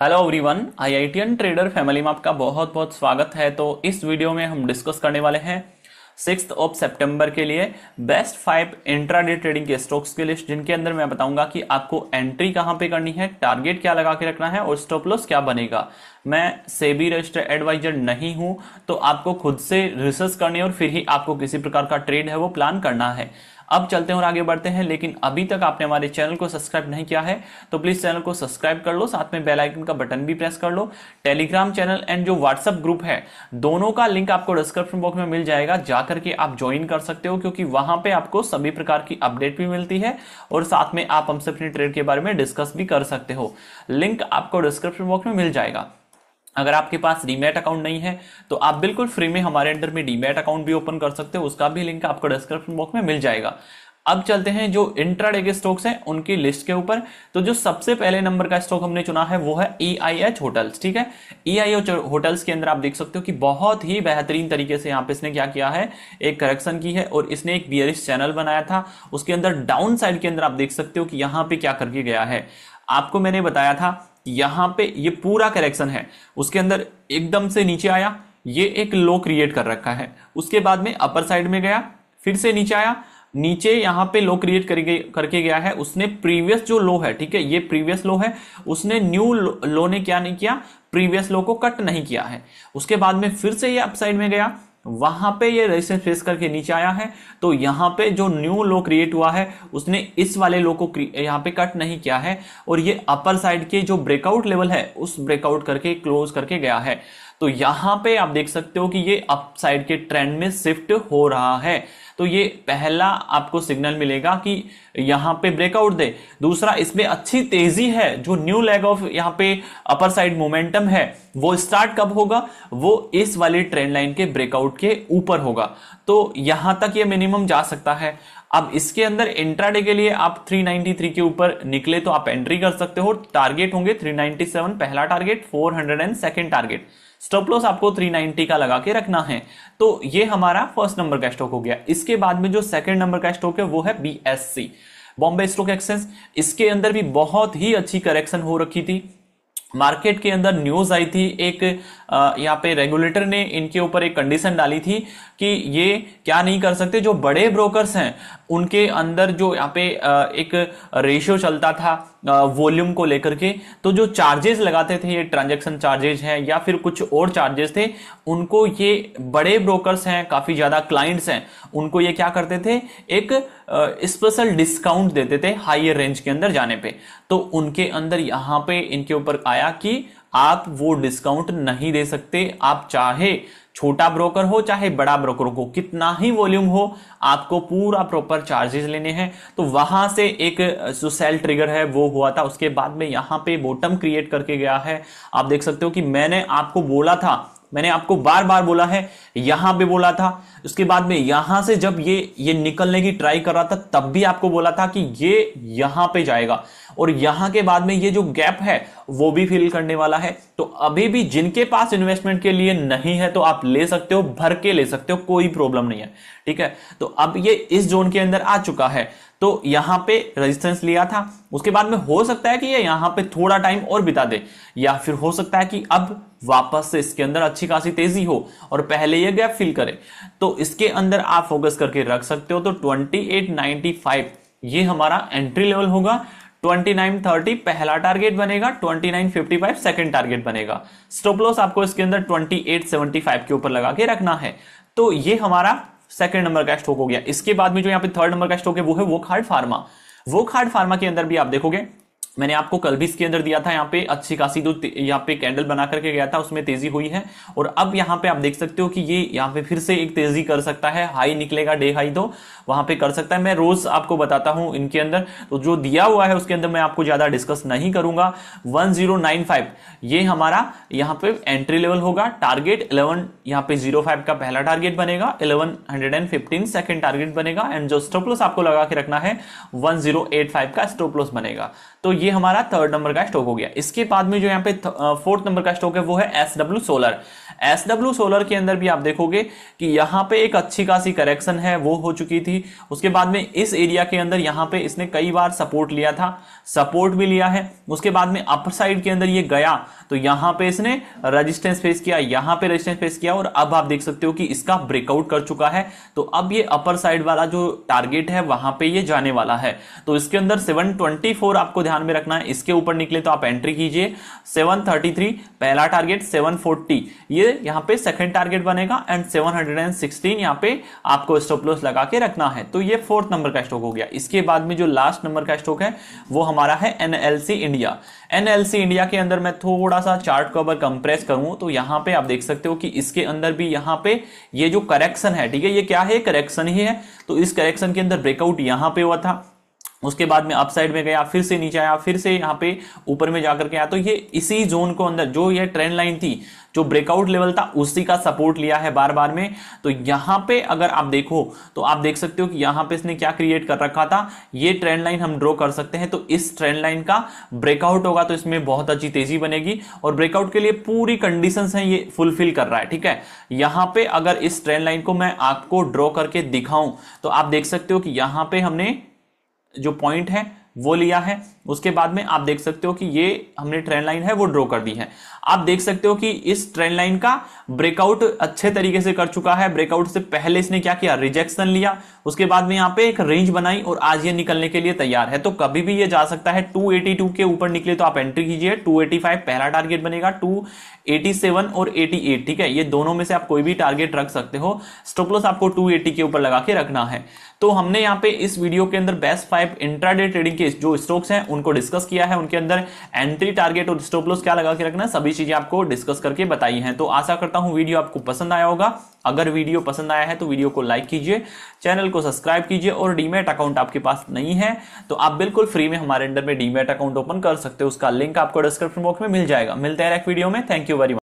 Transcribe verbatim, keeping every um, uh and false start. Hello everyone, IITian trader family में आपका बहुत बहुत स्वागत है। तो इस वीडियो में हम डिस्कस करने वाले हैं सिक्स्थ ऑफ सितंबर के लिए बेस्ट फाइव इंट्राडे ट्रेडिंग के स्टॉक्स की लिस्ट, जिनके अंदर मैं बताऊंगा कि आपको एंट्री कहां पे करनी है, टारगेट क्या लगा के रखना है और स्टॉप लॉस क्या बनेगा। मैं सेबी रजिस्टर्ड एडवाइजर नहीं हूं, तो आपको खुद से रिसर्च करनी है और फिर ही आपको किसी प्रकार का ट्रेड है वो प्लान करना है। अब चलते हैं और आगे बढ़ते हैं, लेकिन अभी तक आपने हमारे चैनल को सब्सक्राइब नहीं किया है तो प्लीज चैनल को सब्सक्राइब कर लो, साथ में बेल आइकन का बटन भी प्रेस कर लो। टेलीग्राम चैनल एंड जो व्हाट्सएप ग्रुप है, दोनों का लिंक आपको डिस्क्रिप्शन बॉक्स में मिल जाएगा, जाकर के आप ज्वाइन कर सकते हो, क्योंकि वहां पे आपको सभी प्रकार की अपडेट भी मिलती है और साथ में आप हमसे अपने ट्रेड के बारे में डिस्कस भी कर सकते हो। लिंक आपको डिस्क्रिप्शन बॉक्स में मिल जाएगा। अगर आपके पास डीमैट अकाउंट नहीं है तो आप बिल्कुल फ्री में हमारे अंडर में डीमैट अकाउंट भी ओपन कर सकते हो, उसका भी लिंक आपको डिस्क्रिप्शन बॉक्स में मिल जाएगा। अब चलते हैं जो इंट्राडे के स्टॉक्स हैं उनकी लिस्ट के ऊपर। तो जो सबसे पहले नंबर का स्टॉक हमने चुना है वो है E I H होटल्स। ठीक है, E I H होटल्स के अंदर आप देख सकते हो कि बहुत ही बेहतरीन तरीके से यहाँ पे इसने क्या किया है, एक करेक्शन की है और इसने एक बियरिश चैनल बनाया था, उसके अंदर डाउन साइड के अंदर आप देख सकते हो कि यहाँ पे क्या करके गया है। आपको मैंने बताया था यहां पे ये पूरा करेक्शन है, उसके अंदर एकदम से नीचे आया, ये एक लो क्रिएट कर रखा है, उसके बाद में अपर साइड में गया, फिर से नीचे आया, नीचे यहाँ पे लो क्रिएट करके गया है। उसने प्रीवियस जो लो है, ठीक है, ये प्रीवियस लो है, उसने न्यू लो, लो ने क्या नहीं किया, प्रीवियस लो को कट नहीं किया है। उसके बाद में फिर से ये अप साइड में गया, वहां पे ये रेजिस्टेंस फेस करके नीचे आया है, तो यहाँ पे जो न्यू लो क्रिएट हुआ है उसने इस वाले लो को यहाँ पे कट नहीं किया है और ये अपर साइड के जो ब्रेकआउट लेवल है उस ब्रेकआउट करके क्लोज करके गया है। तो यहाँ पे आप देख सकते हो कि ये अप साइड के ट्रेंड में शिफ्ट हो रहा है। तो ये पहला आपको सिग्नल मिलेगा कि यहाँ पे ब्रेकआउट दे। दूसरा, इसमें अच्छी तेजी है, जो न्यू लेग ऑफ यहाँ पे अपर साइड मोमेंटम है वो स्टार्ट कब होगा, वो इस वाली ट्रेंड लाइन के ब्रेकआउट के ऊपर होगा। तो यहाँ तक ये मिनिमम जा सकता है। अब इसके अंदर इंट्राडे के लिए आप तीन सौ तिरानवे के ऊपर निकले तो आप एंट्री कर सकते हो। टारगेट होंगे तीन सौ सत्तानवे पहला टारगेट, चार सौ सेकंड टारगेट, स्टॉप लॉस आपको तीन सौ नब्बे का लगा के रखना है। तो ये हमारा फर्स्ट नंबर का स्टॉक हो गया। इसके बाद में जो सेकंड नंबर का स्टॉक है वो है B S E Bombay stock exchange. इसके अंदर भी बहुत ही अच्छी करेक्शन हो रखी थी, मार्केट के अंदर न्यूज आई थी, एक यहाँ पे रेगुलेटर ने इनके ऊपर एक कंडीशन डाली थी कि ये क्या नहीं कर सकते, जो बड़े ब्रोकर्स हैं उनके अंदर जो यहाँ पे एक रेशियो चलता था वॉल्यूम को लेकर के, तो जो चार्जेस लगाते थे, ये ट्रांजैक्शन चार्जेस हैं या फिर कुछ और चार्जेस थे, उनको ये बड़े ब्रोकर्स हैं, काफी ज्यादा क्लाइंट्स हैं, उनको ये क्या करते थे, एक स्पेशल डिस्काउंट देते थे हायर रेंज के अंदर जाने पे। तो उनके अंदर यहाँ पे इनके ऊपर आया कि आप वो डिस्काउंट नहीं दे सकते, आप चाहे छोटा ब्रोकर हो चाहे बड़ा ब्रोकर हो, कितना ही वॉल्यूम हो, आपको पूरा प्रॉपर चार्जेस लेने हैं। तो वहां से एक जो सेल ट्रिगर है वो हुआ था। उसके बाद में यहाँ पे बॉटम क्रिएट करके गया है। आप देख सकते हो कि मैंने आपको बोला था, मैंने आपको बार बार बोला है, यहां पे बोला था, उसके बाद में यहां से जब ये ये निकलने की ट्राई कर रहा था तब भी आपको बोला था कि ये यहां पे जाएगा और यहां के बाद में ये जो गैप है वो भी फिल करने वाला है। तो अभी भी जिनके पास इन्वेस्टमेंट के लिए नहीं है तो आप ले सकते हो, भर के ले सकते हो, कोई प्रॉब्लम नहीं है। ठीक है, तो अब ये इस जोन के अंदर आ चुका है, तो यहां पे रेजिस्टेंस लिया था, उसके बाद में हो सकता है कि ये यहां पे थोड़ा टाइम और बिता दे या फिर हो सकता है कि अब वापस से इसके अंदर अच्छी खासी तेजी हो और पहले ये गैप फिल करे, तो इसके अंदर आप फोकस करके रख सकते हो। तो अट्ठाईस सौ पचानवे ये हमारा एंट्री लेवल होगा, उनतीस सौ तीस पहला टारगेट बनेगा, उनतीस सौ पचपन सेकंड टारगेट बनेगा, स्टॉप लॉस आपको इसके अंदर अट्ठाईस सौ पचहत्तर के ऊपर लगा के रखना है। तो ये हमारा सेकंड नंबर का स्टॉक हो गया। इसके बाद में जो यहाँ पे थर्ड नंबर का स्टॉक है वो है वॉकहार्ट फार्मा। वॉकहार्ट फार्मा के अंदर भी आप देखोगे, मैंने आपको कल भी इसके अंदर दिया था, यहाँ पे अच्छी खासी जो यहाँ पे कैंडल बना करके गया था उसमें तेजी हुई है और अब यहाँ पे आप देख सकते हो कि ये यहाँ पे फिर से एक तेजी कर सकता है, हाई निकलेगा डे हाई तो वहां पे कर सकता है। मैं रोज आपको बताता हूं इनके अंदर, तो जो दिया हुआ है उसके अंदर मैं आपको ज्यादा डिस्कस नहीं करूंगा। वन जीरो नाइन फाइव ये हमारा यहाँ पे एंट्री लेवल होगा, टारगेट इलेवन यहाँ पे जीरो फाइव का पहला टारगेट बनेगा, eleven hundred and fifteen second target बनेगा एंड जो स्टॉप लॉस आपको लगा के रखना है वन जीरो एट फाइव का स्टॉप लॉस बनेगा। तो ये हमारा थर्ड नंबर का स्टॉक हो गया। इसके बाद में जो यहाँ पे फोर्थ नंबर का स्टॉक है वो है S W solar. S W solar के अंदर भी आप देखोगे कि यहाँ पे एक अच्छी खासी करेक्शन है वो हो चुकी थी। उसके बाद में इस एरिया के अंदर यहाँ पे इसने कई बार सपोर्ट लिया था, सपोर्ट भी लिया है। उसके बाद में अपर साइड के अंदर ये गया तो यहाँ पे इसने रेजिस्टेंस फेस किया, यहाँ पे रेजिस्टेंस फेस किया और अब आप देख सकते हो कि इसका ब्रेकआउट कर चुका है। तो अब ये अपर साइड वाला जो टारगेट है वहां पे ये जाने वाला है। तो इसके अंदर सेवन टू फोर आपको ध्यान में रखना है। इसके ऊपर निकले तो आप एंट्री कीजिए। सेवन थर्टी थ्री पहला टारगेट, सेवन फोर्टी ये यहाँ पे सेकंड टारगेट बनेगा एंड सेवन सिक्सटीन यहाँ पे आपको स्टॉप लॉस लगा के रखना है। तो ये फोर्थ नंबर का स्टॉक हो गया। इसके बाद में जो लास्ट नंबर का स्टॉक है वो हमारा है एनएलसी इंडिया। एनएलसी इंडिया के अंदर मैं थोड़ा सा चार्ट कवर कंप्रेस करूं तो यहां पे आप देख सकते हो कि इसके अंदर भी यहां पे ये जो करेक्शन है, ठीक है, ये क्या है, करेक्शन ही है। तो इस करेक्शन के अंदर ब्रेकआउट यहां पे हुआ था, उसके बाद में अपसाइड में गया, फिर से नीचे आया, फिर से यहाँ पे ऊपर में जाकर के आया। तो ये इसी जोन को अंदर जो ये ट्रेंड लाइन थी, जो ब्रेकआउट लेवल था, उसी का सपोर्ट लिया है बार बार में। तो यहाँ पे अगर आप देखो तो आप देख सकते हो कि यहाँ पे इसने क्या क्रिएट कर रखा था, ये ट्रेंड लाइन हम ड्रॉ कर सकते हैं। तो इस ट्रेंड लाइन का ब्रेकआउट होगा तो इसमें बहुत अच्छी तेजी बनेगी और ब्रेकआउट के लिए पूरी कंडीशन है ये फुलफिल कर रहा है, ठीक है। यहाँ पे अगर इस ट्रेंड लाइन को मैं आपको ड्रॉ करके दिखाऊं तो आप देख सकते हो कि यहाँ पे हमने जो पॉइंट है वो लिया है, उसके बाद में आप देख सकते हो कि ये हमने ट्रेंड लाइन है वो ड्रॉ कर दी है। आप देख सकते हो कि इस ट्रेंड लाइन का ब्रेकआउट अच्छे तरीके से कर चुका है। ब्रेकआउट से पहले इसने क्या किया, रिजेक्शन लिया, उसके बाद में यहाँ पे एक रेंज बनाई और आज ये निकलने के लिए तैयार है। तो कभी भी ये जा सकता है। टू एटी टू के ऊपर निकले तो आप एंट्री कीजिए। टू एटी फाइव पहला टारगेट बनेगा, टू एटी सेवन और एटी एट, ठीक है, ये दोनों में से आप कोई भी टारगेट रख सकते हो। स्टॉप लॉस आपको टू एटी के ऊपर लगा के रखना है। तो हमने यहाँ पे इस वीडियो के अंदर बेस्ट फाइव इंट्राडे ट्रेडिंग के जो स्टॉक्स हैं उनको डिस्कस किया है, उनके अंदर एंट्री टारगेट और स्टॉप लॉस क्या लगा के रखना, सभी चीजें आपको डिस्कस करके बताई हैं। तो आशा करता हूं वीडियो आपको पसंद आया होगा। अगर वीडियो पसंद आया है तो वीडियो को लाइक कीजिए, चैनल को सब्सक्राइब कीजिए और डीमैट अकाउंट आपके पास नहीं है तो आप बिल्कुल फ्री में हमारे अंडर में डीमैट अकाउंट ओपन कर सकते हो। उसका लिंक आपको डिस्क्रिप्शन बॉक्स में मिल जाएगा। मिलते हैं नेक्स्ट वीडियो में। Thank you very much.